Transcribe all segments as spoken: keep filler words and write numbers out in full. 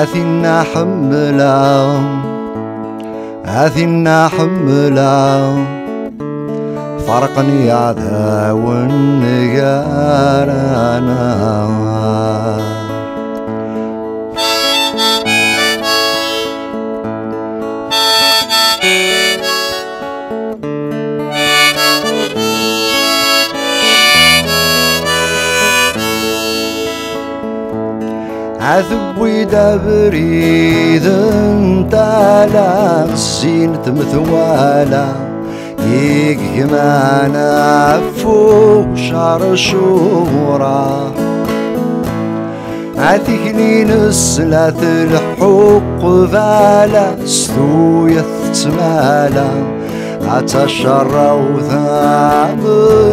A tinna hemmlegh A tinna hemmlegh فرقني عذاب النجارنا. عذب ويدبريد انتالا السين تمثوالا يجمعنا فوق شعر شورا عتكنين السلات الحق فالا ستوية تمالا عتشر وثاب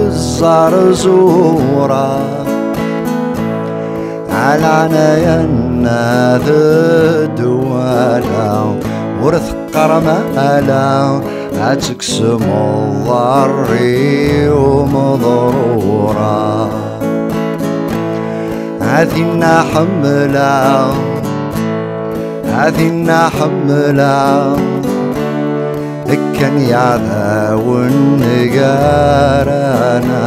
الزار زورا على عنايا ناذ الدوالا ورث قرمالا عتكسم الضري ومضرورا. A tinna hemmlegh A tinna hemmlegh كان يعذاب النجارنا.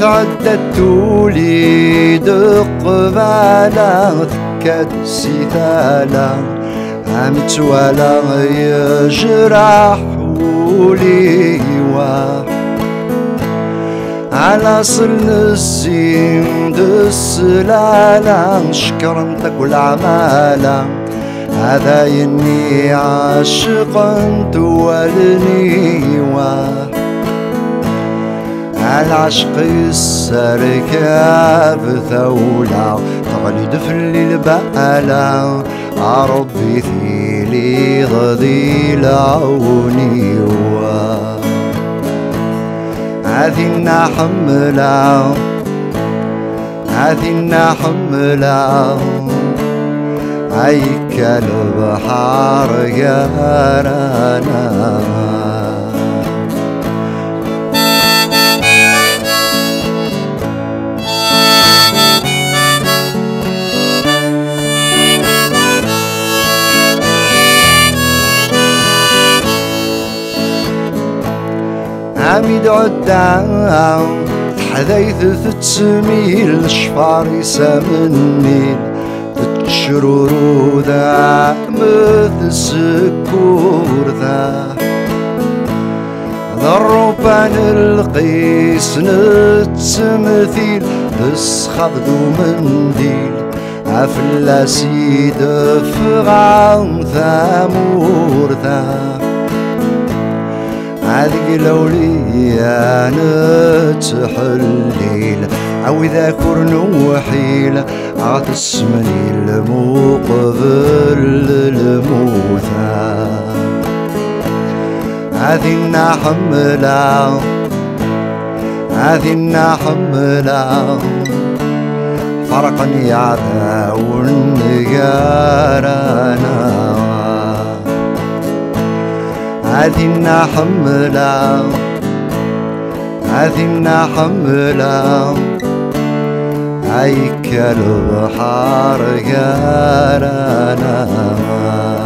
تعددت وليد قبالا ثكت سيثالا عمت ولا يجرح ولي واح على صل الزين دسلالا نشكر انتك والعمالا هذا يني عاشقا تولني واح عالعشق السركة بثولة تغلد في الليل بقالة عربي ثيلي غدي لعوني. A tinna hemmlegh A tinna hemmlegh عيك البحر جارنا. عميد عدام تحديث تتسميل شفاري سمنيل تتشرورو ذا مثل سكور ذا ضربان القيس نتمثيل تسخض منديل عفلا سيد فغام ثامور ذا عذق لولي أنا تحليل أو ذاكر نوحيل عتسمني المقبل الموثى. A tinna hemmlegh A tinna hemmlegh فرقني عذاب النجارنا. A tinna hemmlegh A tinna hemmlegh عيك البحر جارنا.